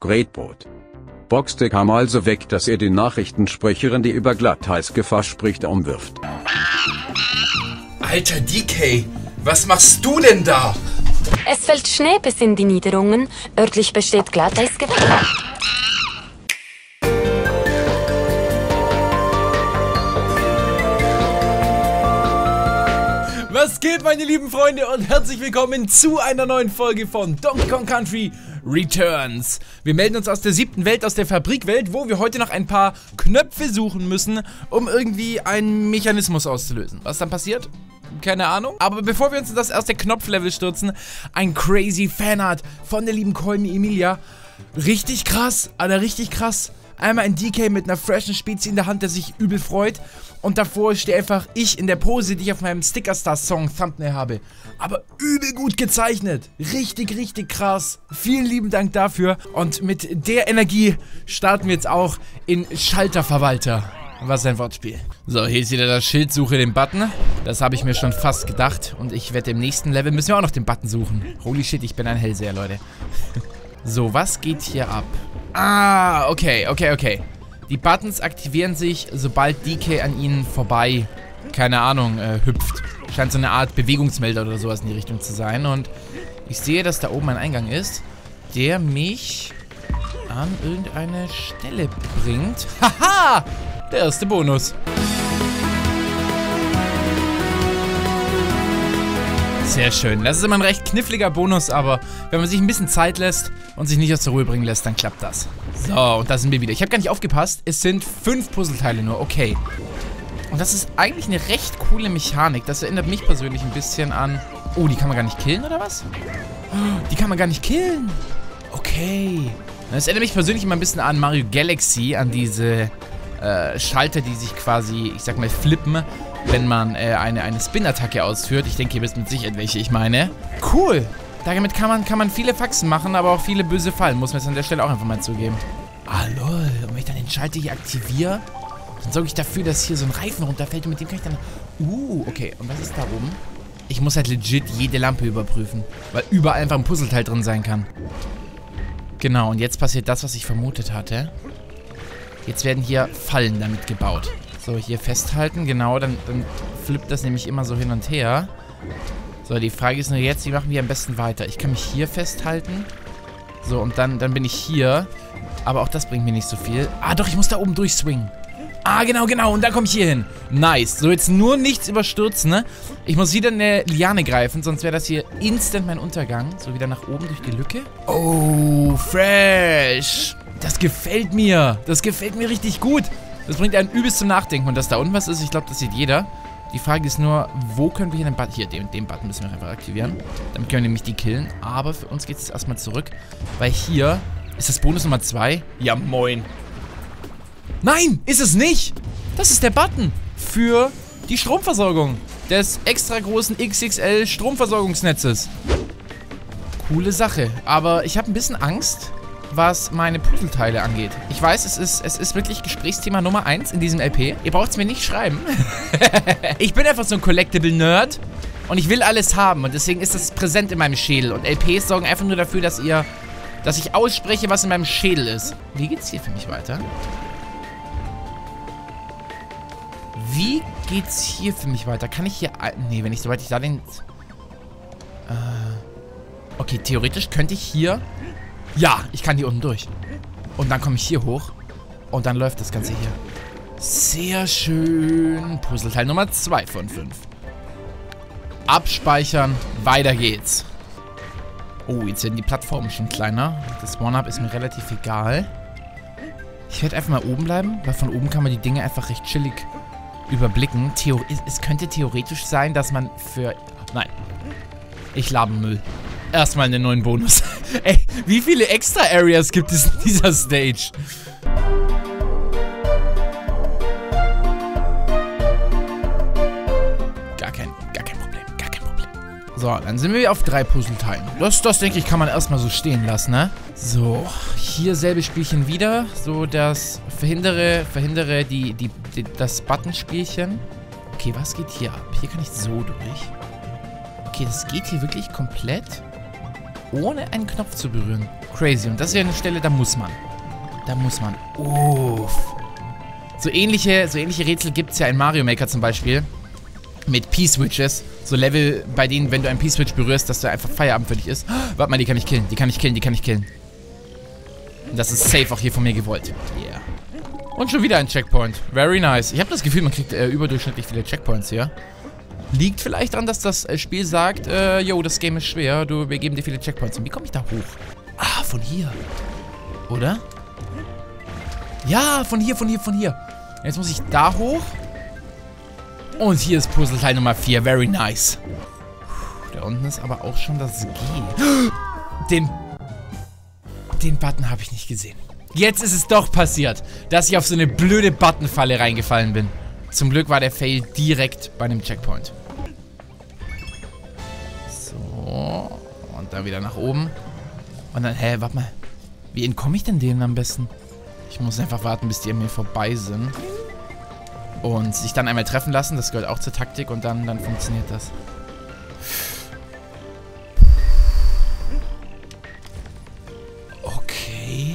Greatboat. Boxte kam also weg, dass er die Nachrichtensprecherin, die über glattheiß Gefahr spricht, umwirft. Alter DK, was machst du denn da? Es fällt Schnee bis in die Niederungen. Örtlich besteht glattheiß Gefahr. Was geht, meine lieben Freunde, und herzlich willkommen zu einer neuen Folge von Donkey Kong Country Returns. Wir melden uns aus der 7. Welt, aus der Fabrikwelt, wo wir heute noch ein paar Knöpfe suchen müssen, um irgendwie einen Mechanismus auszulösen. Was dann passiert? Keine Ahnung. Aber bevor wir uns in das erste Knopflevel stürzen, ein crazy Fanart von der lieben Colmi Emilia. Richtig krass, Alter, richtig krass. Einmal ein DK mit einer freshen Spezie in der Hand, der sich übel freut. Und davor stehe einfach ich in der Pose, die ich auf meinem Sticker-Star-Song-Thumbnail habe. Aber übel gut gezeichnet. Richtig, richtig krass. Vielen lieben Dank dafür. Und mit der Energie starten wir jetzt auch in Schalterverwalter. Was ein Wortspiel. So, hier ist wieder das Schild, suche den Button. Das habe ich mir schon fast gedacht. Und ich werde im nächsten Level, müssen wir auch noch den Button suchen. Holy shit, ich bin ein Hellseher, Leute. So, was geht hier ab? Ah, okay, okay, okay. Die Buttons aktivieren sich, sobald DK an ihnen vorbei, keine Ahnung, hüpft. Scheint so eine Art Bewegungsmelder oder sowas in die Richtung zu sein. Und ich sehe, dass da oben ein Eingang ist, der mich an irgendeine Stelle bringt. Haha! Der erste Bonus. Sehr schön. Das ist immer ein recht kniffliger Bonus, aber wenn man sich ein bisschen Zeit lässt und sich nicht aus der Ruhe bringen lässt, dann klappt das. So, und da sind wir wieder. Ich habe gar nicht aufgepasst. Es sind 5 Puzzleteile nur. Okay. Und das ist eigentlich eine recht coole Mechanik. Das erinnert mich persönlich ein bisschen an... Oh, die kann man gar nicht killen, oder was? Die kann man gar nicht killen. Okay. Das erinnert mich persönlich immer ein bisschen an Mario Galaxy, an diese Schalter, die sich quasi, ich sag mal, flippen, wenn man eine Spin-Attacke ausführt. Ich denke, ihr wisst mit Sicherheit, welche ich meine. Cool! Damit kann man viele Faxen machen, aber auch viele böse Fallen. Muss man jetzt an der Stelle auch einfach mal zugeben. Ah, lol. Und wenn ich dann den Schalter hier aktiviere, dann sorge ich dafür, dass hier so ein Reifen runterfällt. Und mit dem kann ich dann... okay. Und was ist da oben? Ich muss halt legit jede Lampe überprüfen, weil überall einfach ein Puzzleteil drin sein kann. Genau, und jetzt passiert das, was ich vermutet hatte. Jetzt werden hier Fallen damit gebaut. So, hier festhalten, genau, dann flippt das nämlich immer so hin und her. So, die Frage ist nur jetzt, wie machen wir am besten weiter? Ich kann mich hier festhalten. So, und dann bin ich hier. Aber auch das bringt mir nicht so viel. Ah, doch, ich muss da oben durchswingen. Ah, genau, genau, und dann komme ich hier hin. Nice. So, jetzt nur nichts überstürzen, ne? Ich muss wieder eine Liane greifen, sonst wäre das hier instant mein Untergang. So, wieder nach oben durch die Lücke. Oh, fresh. Das gefällt mir. Das gefällt mir richtig gut. Das bringt einen übelst zum Nachdenken. Und dass da unten was ist, ich glaube, das sieht jeder. Die Frage ist nur, wo können wir hier den Button... Hier, den Button müssen wir einfach aktivieren. Damit können wir nämlich die killen. Aber für uns geht es erstmal zurück. Weil hier... Ist das Bonus Nummer 2? Ja, moin. Nein, ist es nicht. Das ist der Button für die Stromversorgung des extra großen XXL Stromversorgungsnetzes. Coole Sache. Aber ich habe ein bisschen Angst, was meine Puzzleteile angeht. Ich weiß, es ist wirklich Gesprächsthema Nummer 1 in diesem LP. Ihr braucht es mir nicht schreiben. Ich bin einfach so ein Collectible-Nerd und ich will alles haben und deswegen ist das präsent in meinem Schädel. Und LPs sorgen einfach nur dafür, dass ich ausspreche, was in meinem Schädel ist. Wie geht's hier für mich weiter? Wie geht's hier für mich weiter? Kann ich hier... Nee, wenn ich soweit ich da den... Okay, theoretisch könnte ich hier... Ja, ich kann hier unten durch. Und dann komme ich hier hoch. Und dann läuft das Ganze hier. Sehr schön. Puzzleteil Nummer 2 von 5. Abspeichern. Weiter geht's. Oh, jetzt werden die Plattformen schon kleiner. Das One-Up ist mir relativ egal. Ich werde einfach mal oben bleiben, weil von oben kann man die Dinge einfach recht chillig überblicken. Es könnte theoretisch sein, dass man für... Nein. Ich labe Müll. Erstmal einen neuen Bonus. Ey, wie viele extra Areas gibt es in dieser Stage? Gar kein Problem, gar kein Problem. So, dann sind wir auf 3 Puzzleteilen. Das denke ich, kann man erstmal so stehen lassen, ne? So, hier selbe Spielchen wieder. So, das verhindere das Buttonspielchen. Okay, was geht hier ab? Hier kann ich so durch. Okay, das geht hier wirklich komplett... ohne einen Knopf zu berühren. crazy. Und das ist ja eine Stelle, da muss man. Da muss man. Uff. So ähnliche Rätsel gibt es ja in Mario Maker zum Beispiel. Mit P-Switches. So Level, bei denen, wenn du einen P-Switch berührst, dass da einfach Feierabend für dich ist. Oh, warte mal, die kann mich killen. Das ist safe auch hier von mir gewollt. Yeah. Und schon wieder ein Checkpoint. Very nice. Ich habe das Gefühl, man kriegt überdurchschnittlich viele Checkpoints hier. Liegt vielleicht daran, dass das Spiel sagt, yo, das Game ist schwer, wir geben dir viele Checkpoints. Und wie komme ich da hoch? Ah, von hier. Oder? Ja, von hier. Jetzt muss ich da hoch. Und hier ist Puzzleteil Nummer 4. Very nice. Puh, da unten ist aber auch schon das G. Den Button habe ich nicht gesehen. Jetzt ist es doch passiert, dass ich auf so eine blöde Buttonfalle reingefallen bin. Zum Glück war der Fail direkt bei einem Checkpoint. So. Und dann wieder nach oben. Und dann, hä, warte mal. Wie entkomme ich denn denen am besten? Ich muss einfach warten, bis die an mir vorbei sind. Und sich dann einmal treffen lassen. Das gehört auch zur Taktik. Und dann funktioniert das. Okay.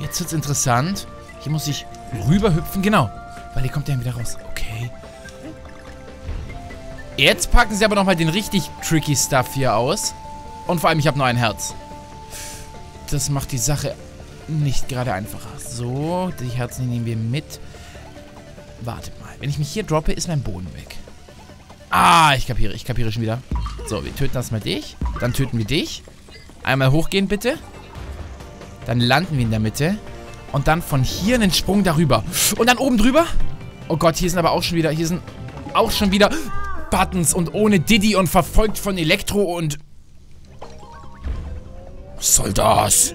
Jetzt wird's interessant. Hier muss ich rüberhüpfen. Genau. Weil hier kommt der wieder raus. Okay. Jetzt packen sie aber nochmal den richtig tricky Stuff hier aus. Und vor allem, ich habe nur ein Herz. Das macht die Sache nicht gerade einfacher. So, die Herzen nehmen wir mit. Wartet mal. Wenn ich mich hier droppe, ist mein Boden weg. Ah, ich kapiere schon wieder. So, wir töten erstmal dich. Dann töten wir dich. Einmal hochgehen, bitte. Dann landen wir in der Mitte. Und dann von hier einen Sprung darüber. Und dann oben drüber. Oh Gott, hier sind aber auch schon wieder... Hier sind auch schon wieder Buttons und ohne Diddy und verfolgt von Elektro und... Was soll das?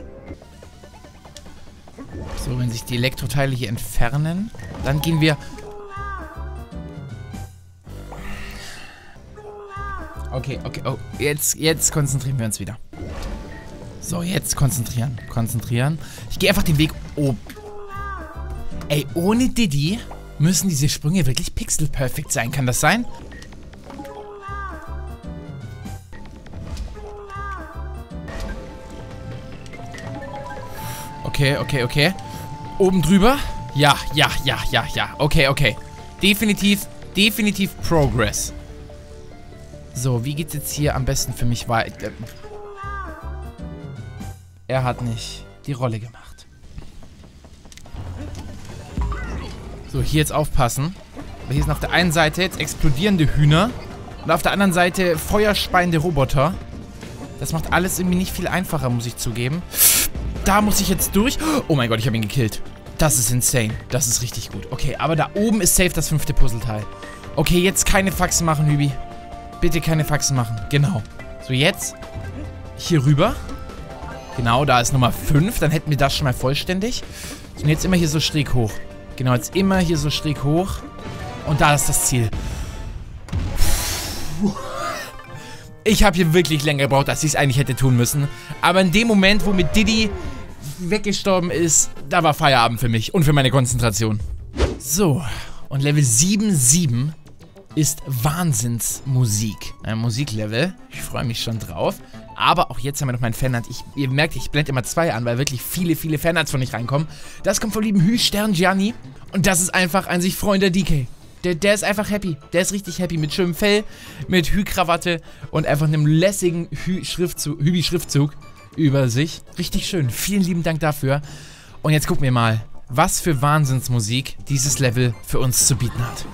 So, wenn sich die Elektroteile hier entfernen, dann gehen wir... Okay, oh, jetzt konzentrieren wir uns wieder. So, jetzt konzentrieren. Ich gehe einfach den Weg oben. Ey, ohne Diddy müssen diese Sprünge wirklich pixel-perfekt sein. Kann das sein? Okay. Oben drüber. Ja. Okay. Definitiv Progress. So, wie geht's jetzt hier am besten für mich weiter? Er hat nicht die Rolle gemacht. So, hier jetzt aufpassen. Hier sind auf der einen Seite jetzt explodierende Hühner und auf der anderen Seite feuerspeiende Roboter. Das macht alles irgendwie nicht viel einfacher, muss ich zugeben. Da muss ich jetzt durch. Oh mein Gott, ich habe ihn gekillt. Das ist insane. Das ist richtig gut. Okay, aber da oben ist safe das 5. Puzzleteil. Okay, jetzt keine Faxen machen, Hübi. Bitte keine Faxen machen. Genau. So, jetzt hier rüber. Genau, da ist Nummer 5. Dann hätten wir das schon mal vollständig. Und jetzt immer hier so schräg hoch. Genau, jetzt immer hier so schräg hoch. Und da ist das Ziel. Ich habe hier wirklich länger gebraucht, als ich es eigentlich hätte tun müssen. Aber in dem Moment, wo mit Diddy weggestorben ist, da war Feierabend für mich und für meine Konzentration. So, und Level 7.7 ist Wahnsinnsmusik. Ein Musiklevel. Ich freue mich schon drauf. Aber auch jetzt haben wir noch meinen Fanart. Ihr merkt, ich blende immer 2 an, weil wirklich viele Fanarts von euch reinkommen. Das kommt vom lieben Hü Stern Gianni. Und das ist einfach ein sich freunder DK. Der ist einfach happy. Der ist richtig happy. Mit schönem Fell, mit Hü-Krawatte und einfach einem lässigen Hübi-Schriftzug über sich. Richtig schön. Vielen lieben Dank dafür. Und jetzt gucken wir mal, was für Wahnsinnsmusik dieses Level für uns zu bieten hat.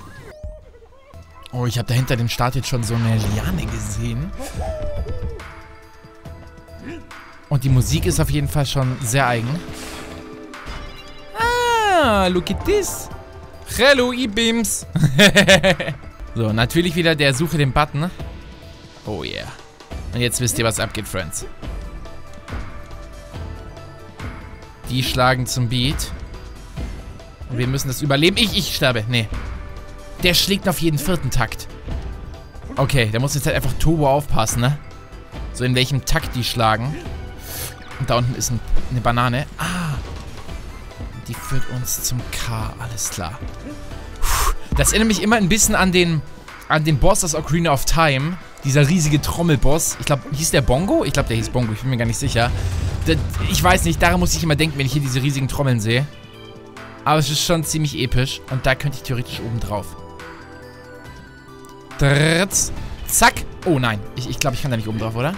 Oh, ich habe da hinter dem Start jetzt schon so eine Liane gesehen. Und die Musik ist auf jeden Fall schon sehr eigen. Ah, look at this. Hello, E-Beams. So, natürlich wieder der Suche den Button. Oh yeah. Und jetzt wisst ihr, was abgeht, Friends. Die schlagen zum Beat. Und wir müssen das überleben. Ich sterbe. Nee. Der schlägt auf jeden 4. Takt. Okay, da muss jetzt halt einfach Turbo aufpassen, ne? So in welchem Takt die schlagen. Und da unten ist eine Banane. Ah. Die führt uns zum K. Alles klar. Puh, das erinnert mich immer ein bisschen an den Boss aus Ocarina of Time. Dieser riesige Trommelboss. Ich glaube, hieß der Bongo? Ich glaube, der hieß Bongo. Ich bin mir gar nicht sicher. Ich weiß nicht, daran muss ich immer denken, wenn ich hier diese riesigen Trommeln sehe. Aber es ist schon ziemlich episch. Und da könnte ich theoretisch oben drauf. Dritz. Zack. Oh nein. Ich glaube, ich kann da nicht oben drauf, oder?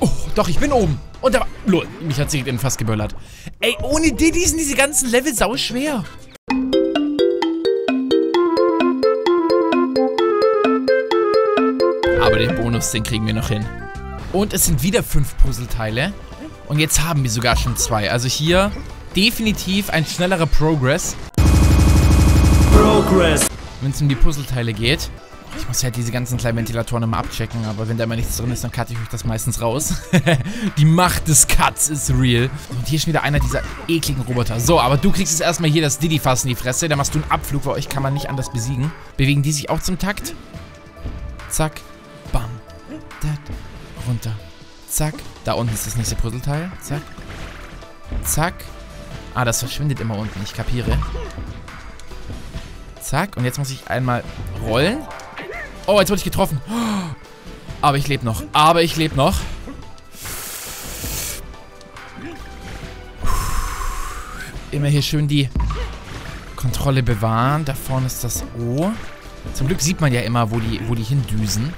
Oh, doch, ich bin oben. Und da war... Lol, mich hat sie eben fast geböllert. Ey, ohne die sind diese ganzen Level sau schwer. Aber den Bonus, den kriegen wir noch hin. Und es sind wieder 5 Puzzleteile. Und jetzt haben wir sogar schon 2. Also hier definitiv ein schnellerer Progress. Wenn es um die Puzzleteile geht. Ich muss halt diese ganzen kleinen Ventilatoren immer abchecken, aber wenn da immer nichts drin ist, dann cutte ich euch das meistens raus. Die Macht des Cuts ist real. Und hier ist wieder einer dieser ekligen Roboter. So, aber du kriegst jetzt erstmal hier das Diddy-Fass in die Fresse. Da machst du einen Abflug, weil euch kann man nicht anders besiegen. Bewegen die sich auch zum Takt? Zack. Bam. Dat. Runter. Zack. Da unten ist das nächste Puzzleteil. Zack. Zack. Ah, das verschwindet immer unten. Ich kapiere. Zack. Und jetzt muss ich einmal rollen. Oh, jetzt wurde ich getroffen. Aber ich lebe noch. Immer hier schön die Kontrolle bewahren. Da vorne ist das O. Zum Glück sieht man ja immer, wo die hindüsen.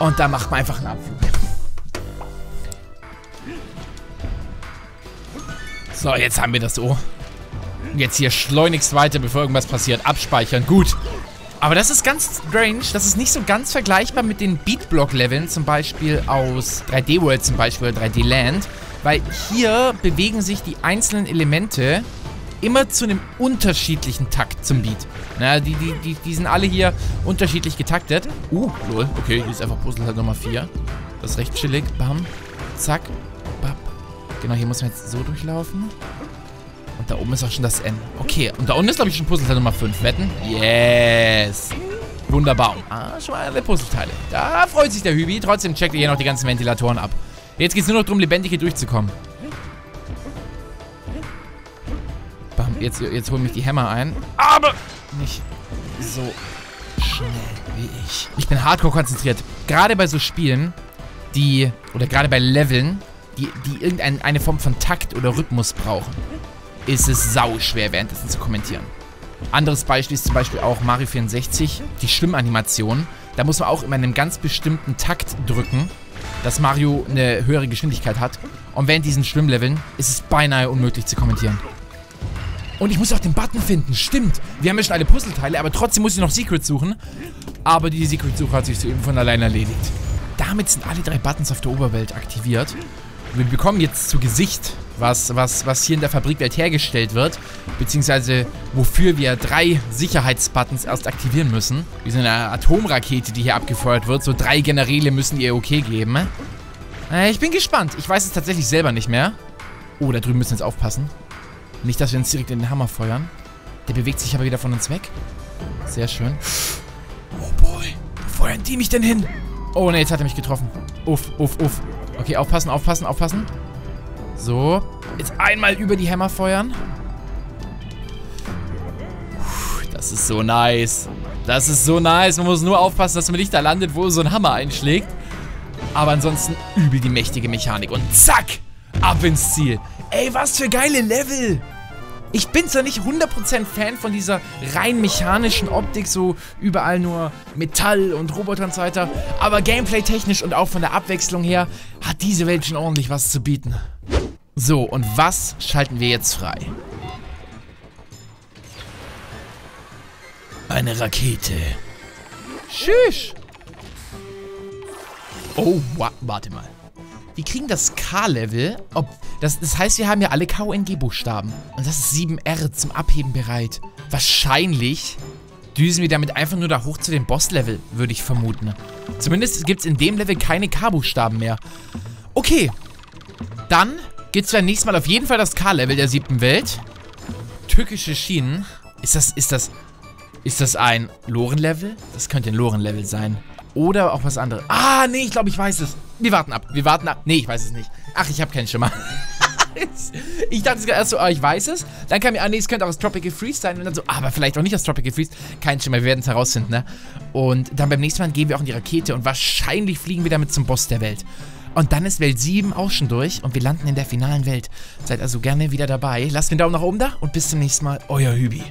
Und da macht man einfach einen Abflug. So, jetzt haben wir das O. Jetzt hier schleunigst weiter, bevor irgendwas passiert. Abspeichern. Gut. Aber das ist ganz strange, das ist nicht so ganz vergleichbar mit den Beatblock-Leveln, zum Beispiel aus 3D World zum Beispiel oder 3D Land, weil hier bewegen sich die einzelnen Elemente immer zu einem unterschiedlichen Takt zum Beat. Na, die sind alle hier unterschiedlich getaktet. Lol, okay, hier ist einfach Puzzle halt Nummer 4. Das ist recht chillig, bam, zack, bap. Genau, hier muss man jetzt so durchlaufen. Und da oben ist auch schon das N. Okay, und da unten ist, glaube ich, schon Puzzleteil Nummer 5. Wetten? Yes! Wunderbar. Ah, schon mal alle Puzzleteile. Da freut sich der Hübi. Trotzdem checkt ihr hier noch die ganzen Ventilatoren ab. Jetzt geht es nur noch darum, lebendig hier durchzukommen. Bam, jetzt holen mich die Hämmer ein. Aber nicht so schnell wie ich. Ich bin hardcore konzentriert. Gerade bei so Spielen, die, oder gerade bei Leveln, die irgendeine Form von Takt oder Rhythmus brauchen, ist es sauschwer, währenddessen zu kommentieren. Anderes Beispiel ist zum Beispiel auch Mario 64, die Schwimmanimation. Da muss man auch immer in einem ganz bestimmten Takt drücken, dass Mario eine höhere Geschwindigkeit hat. Und während diesen Schwimmleveln ist es beinahe unmöglich zu kommentieren. Und ich muss auch den Button finden, stimmt. Wir haben ja schon alle Puzzleteile, aber trotzdem muss ich noch Secrets suchen. Aber die Secret-Suche hat sich soeben von allein erledigt. Damit sind alle 3 Buttons auf der Oberwelt aktiviert. Wir bekommen jetzt zu Gesicht, was hier in der Fabrikwelt hergestellt wird, beziehungsweise wofür wir 3 Sicherheitsbuttons erst aktivieren müssen. Wie so eine Atomrakete, die hier abgefeuert wird. So 3 Generäle müssen ihr okay geben. Ich bin gespannt. Ich weiß es tatsächlich selber nicht mehr. Oh, da drüben müssen wir jetzt aufpassen. Nicht, dass wir uns direkt in den Hammer feuern. Der bewegt sich aber wieder von uns weg. Sehr schön. Oh boy. Wo feuern die mich denn hin? Oh ne, jetzt hat er mich getroffen. Uff. Okay, aufpassen. So. Jetzt einmal über die Hämmer feuern. Puh, das ist so nice. Man muss nur aufpassen, dass man nicht da landet, wo so ein Hammer einschlägt. Aber ansonsten übel die mächtige Mechanik. Und zack! Ab ins Ziel. Ey, was für geile Level! Ich bin zwar nicht 100% Fan von dieser rein mechanischen Optik, so überall nur Metall und Roboter und so weiter, aber gameplay-technisch und auch von der Abwechslung her hat diese Welt schon ordentlich was zu bieten. So, und was schalten wir jetzt frei? Eine Rakete. Tschüss! Oh, warte mal. Die kriegen das K-Level, das heißt, wir haben ja alle KNG-Buchstaben. Und das ist 7R zum Abheben bereit. Wahrscheinlich düsen wir damit einfach nur da hoch zu dem Boss-Level, würde ich vermuten. Zumindest gibt es in dem Level keine K-Buchstaben mehr. Okay, dann gibt es beim nächsten Mal auf jeden Fall das K-Level der 7. Welt. Tückische Schienen. Ist das ein Loren-Level? Das könnte ein Loren-Level sein. Oder auch was anderes. Ah, nee, ich glaube, ich weiß es. Wir warten ab. Nee, ich weiß es nicht. Ach, ich habe keinen Schimmer. Ich dachte erst so, ich weiß es. Dann kam mir, nee, es könnte auch aus Tropical Freeze sein. Und dann so, aber vielleicht auch nicht aus Tropical Freeze. Kein Schimmer, wir werden es herausfinden, ne? Und dann beim nächsten Mal gehen wir auch in die Rakete. Und wahrscheinlich fliegen wir damit zum Boss der Welt. Und dann ist Welt 7 auch schon durch und wir landen in der finalen Welt. Seid also gerne wieder dabei. Lasst den Daumen nach oben da und bis zum nächsten Mal. Euer Hübi.